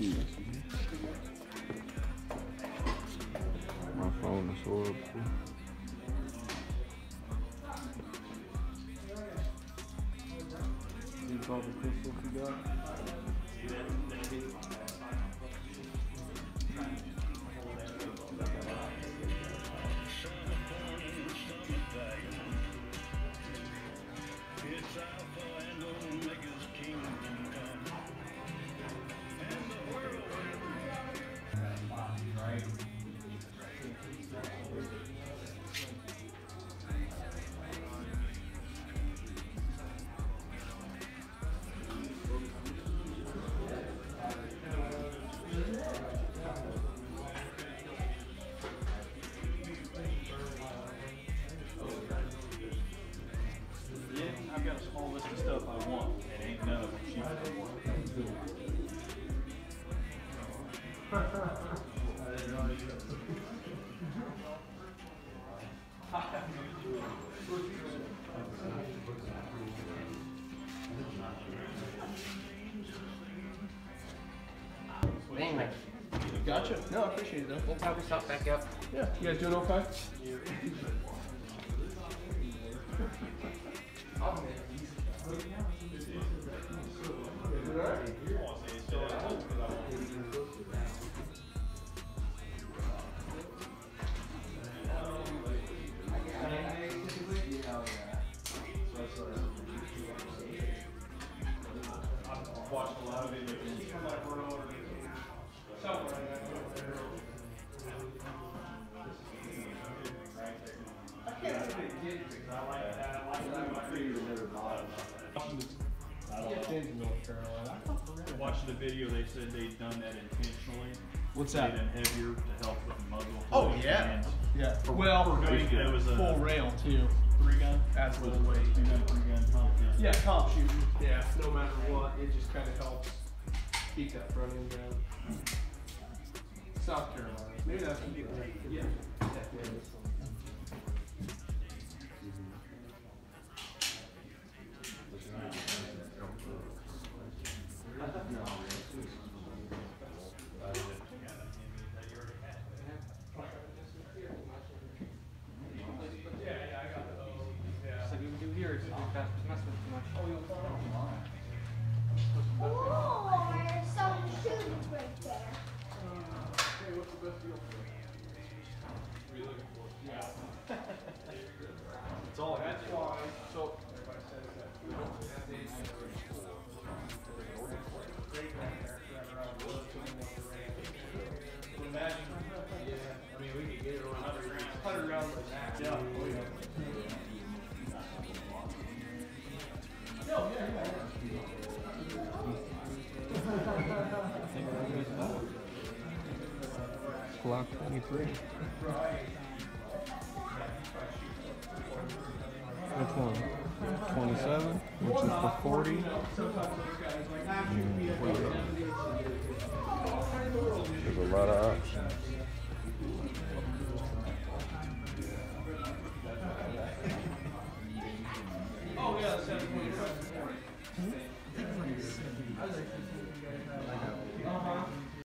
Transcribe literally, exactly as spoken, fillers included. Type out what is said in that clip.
My phone is horrible. You got the crystal you got? Anyway. Gotcha. No, I appreciate it though. We'll probably stop back up. Yeah. You guys doing okay? The video, they said they'd done that intentionally. What's that? Made them heavier to help with the muzzle. Oh yeah, yeah. For, well, for three gun. That was a full rail too. Three gun. That's what the weight. Two gun, three gun, pump gun. Yeah, pump shooting. Yeah, no matter what, it just kind of helps keep that front end down. Mm-hmm. South Carolina. Maybe that's gonna be right. Yeah. Yeah. twenty-three. Which one? twenty-seven, which is for forty. There's a lot of options.